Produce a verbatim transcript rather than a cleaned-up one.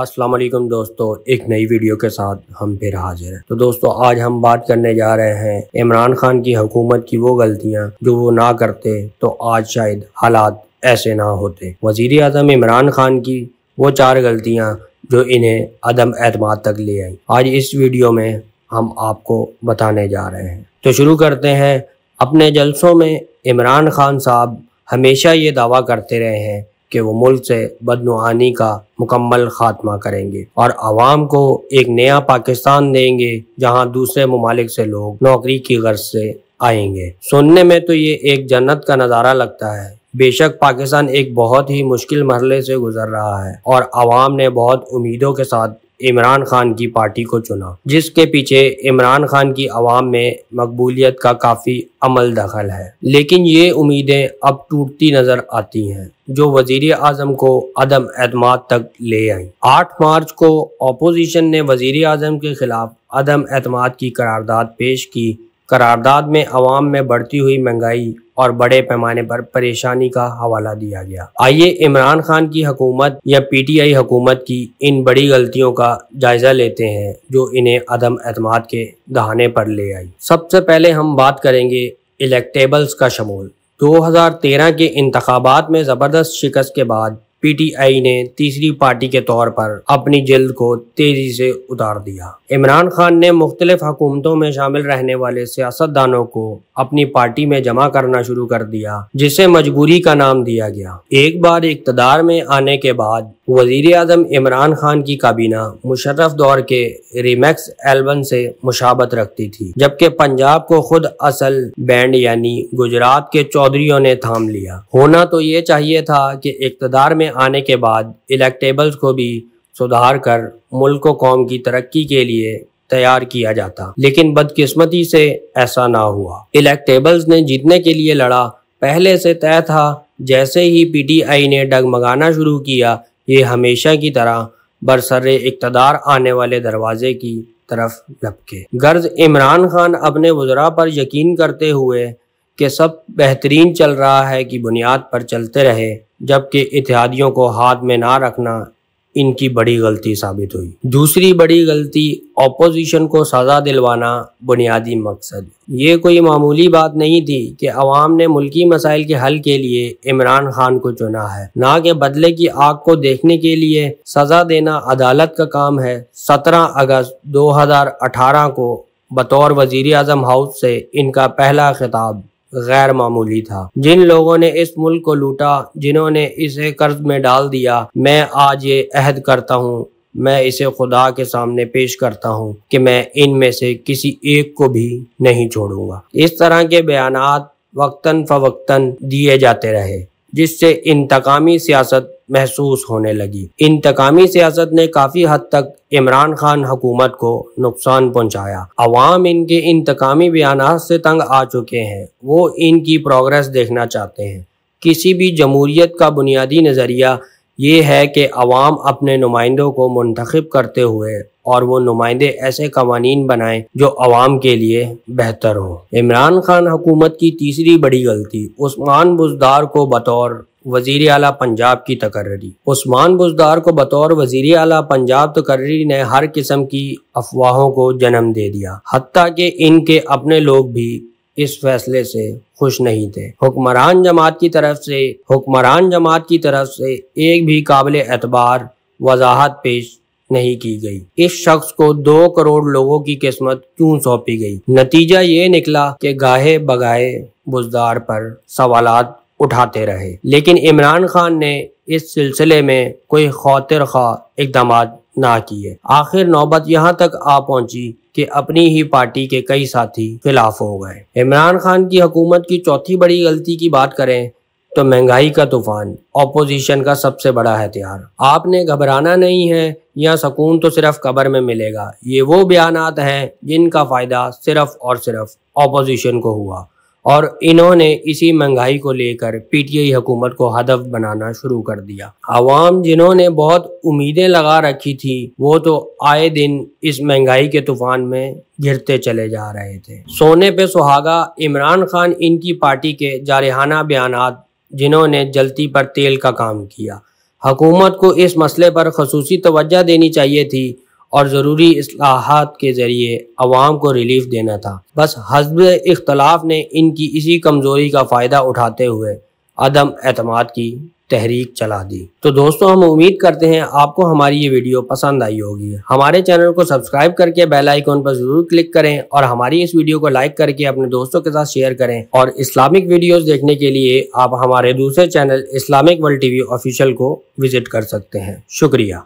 अस्सलाम वालेकुम दोस्तों, एक नई वीडियो के साथ हम फिर हाजिर हैं। तो दोस्तों, आज हम बात करने जा रहे हैं इमरान खान की हुकूमत की वो गलतियां जो वो ना करते तो आज शायद हालात ऐसे ना होते। वज़ीर आज़म इमरान खान की वो चार गलतियां जो इन्हें अदम एतमाद तक ले आई, आज इस वीडियो में हम आपको बताने जा रहे हैं। तो शुरू करते हैं। अपने जलसों में इमरान खान साहब हमेशा ये दावा करते रहे हैं कि वो मुल्क से बदनुआनी का मुकम्मल खात्मा करेंगे और आवाम को एक नया पाकिस्तान देंगे जहां दूसरे ममालिक से लोग नौकरी की गर्ज से आएंगे। सुनने में तो ये एक जन्नत का नज़ारा लगता है। बेशक पाकिस्तान एक बहुत ही मुश्किल मरहले से गुजर रहा है और आवाम ने बहुत उम्मीदों के साथ इमरान खान की पार्टी को चुना, जिसके पीछे इमरान खान की आवाम में मकबूलियत का काफ़ी अमल दखल है। लेकिन ये उम्मीदें अब टूटती नज़र आती हैं जो वज़ीर आज़म को अदम एतमाद तक ले आई। आठ मार्च को अपोजिशन ने वज़ीर आज़म के खिलाफ अदम एतमाद की करारदाद पेश की। करारदाद में आवाम में बढ़ती हुई महंगाई और बड़े पैमाने पर परेशानी का हवाला दिया गया। आइए इमरान खान की हुकूमत या पीटीआई हुकूमत की इन बड़ी गलतियों का जायजा लेते हैं जो इन्हें अदम एतमाद के दहाने पर ले आई। सबसे पहले हम बात करेंगे इलेक्टेबल्स का शमूल। दो हज़ार तेरह के इंतखाबात में जबरदस्त शिकस्त के बाद पीटीआई ने तीसरी पार्टी के तौर पर अपनी जिल्द को तेजी से उतार दिया। इमरान खान ने मुख्तलिफ हुकूमतों में शामिल रहने वाले सियासतदानों को अपनी पार्टी में जमा करना शुरू कर दिया, जिसे मजबूरी का नाम दिया गया। एक बार इकतदार में आने के बाद वजीर आज़म इमरान खान की काबीना मुशर्रफ दौर के रिमैक्स एल्बन से मुशाबत रखती थी, जबकि पंजाब को खुद असल बैंड यानी गुजरात के चौधरीयों ने थाम लिया। होना तो ये चाहिए था कि इकतदार में आने के बाद इलेक्टेबल्स को भी सुधार कर मुल्क को कौम की तरक्की के लिए तैयार किया जाता, लेकिन बदकिस्मती से ऐसा ना हुआ। इलेक्टेबल्स ने जीतने के लिए लड़ा, पहले से तय था। जैसे ही पीटीआई ने डगमगाना शुरू किया, ये हमेशा की तरह बरसरे इक्तदार आने वाले दरवाजे की तरफ लपके। गर्ज इमरान खान अपने वज़रा पर यकीन करते हुए कि सब बेहतरीन चल रहा है की बुनियाद पर चलते रहे, जबकि इत्तेहादियों को हाथ में ना रखना इनकी बड़ी गलती साबित हुई। दूसरी बड़ी गलती, अपोजिशन को सज़ा दिलवाना बुनियादी मकसद। ये कोई मामूली बात नहीं थी कि अवाम ने मुल्की मसाइल के हल के लिए इमरान खान को चुना है, ना कि बदले की आग को देखने के लिए। सज़ा देना अदालत का काम है। सत्रह अगस्त दो हज़ार अठारह को बतौर वज़ीर आज़म हाउस से इनका पहला खिताब गैर मामूली था। जिन लोगों ने इस मुल्क को लूटा, जिन्होंने इसे कर्ज में डाल दिया, मैं आज ये अहद करता हूँ, मैं इसे खुदा के सामने पेश करता हूँ कि मैं इनमें से किसी एक को भी नहीं छोड़ूंगा। इस तरह के बयानात वक्तन फवक्तन दिए जाते रहे, जिससे इंतकामी सियासत महसूस होने लगी। इंतकामी सियासत ने काफ़ी हद तक इमरान खान हुकूमत को नुकसान पहुंचाया। अवाम इनके इंतकामी बयानात से तंग आ चुके हैं। वो इनकी प्रोग्रेस देखना चाहते हैं। किसी भी जमहूरियत का बुनियादी नज़रिया ये है कि अवाम अपने नुमाइंदों को मुंतखब करते हुए और वो नुमाइंदे ऐसे कवानीन बनाएं जो अवाम के लिए बेहतर हो। इमरान खान हुकूमत की तीसरी बड़ी गलती, उस्मान बुज़दार को बतौर वज़ीर आला पंजाब की तकर्री। उस्मान बुज़दार को बतौर वज़ीर आला पंजाब तकर्री ने हर किस्म की अफवाहों को जन्म दे दिया। हत्ता कि इनके अपने लोग भी इस फैसले से खुश नहीं थे। हुक्मरान जमात की तरफ से हुक्मरान जमात की तरफ से एक भी काबिल एतबार वजाहत पेश नहीं की गई। इस शख्स को दो करोड़ लोगों की किस्मत क्यों सौंपी गई? नतीजा ये निकला कि गाहे बगाहे बुज़दार पर सवालात उठाते रहे, लेकिन इमरान खान ने इस सिलसिले में कोई खौतिर खा इकदाम ना किए। आखिर नौबत यहाँ तक आ पहुंची कि अपनी ही पार्टी के कई साथी खिलाफ हो गए। इमरान खान की हुकूमत की चौथी बड़ी गलती की बात करें तो महंगाई का तूफान, ऑपोजिशन का सबसे बड़ा हथियार। आपने घबराना नहीं है, यह सुकून तो सिर्फ कब्र में मिलेगा। ये वो बयानात हैं जिनका फायदा सिर्फ और सिर्फ ऑपोजिशन को हुआ और इन्होंने इसी महंगाई को लेकर पीटीआई हुकूमत को हदफ बनाना शुरू कर दिया। आवाम जिन्होंने बहुत उम्मीदें लगा रखी थी, वो तो आए दिन इस महंगाई के तूफान में गिरते चले जा रहे थे। सोने पे सुहागा इमरान खान इनकी पार्टी के जारहाना बयानात, जिन्होंने जलती पर तेल का काम किया। हुकूमत को इस मसले पर खसूसी तवज्जो देनी चाहिए थी और ज़रूरी इस्लाहात के ज़रिए अवाम को रिलीफ देना था। बस हज़ब इख्तलाफ ने इनकी इसी कमज़ोरी का फ़ायदा उठाते हुए अदम एतमाद की तहरीक चला दी। तो दोस्तों, हम उम्मीद करते हैं आपको हमारी ये वीडियो पसंद आई होगी। हमारे चैनल को सब्सक्राइब करके बेल आइकॉन पर ज़रूर क्लिक करें और हमारी इस वीडियो को लाइक करके अपने दोस्तों के साथ शेयर करें। और इस्लामिक वीडियोस देखने के लिए आप हमारे दूसरे channel Islamic World TV official को विजिट कर सकते हैं। शुक्रिया।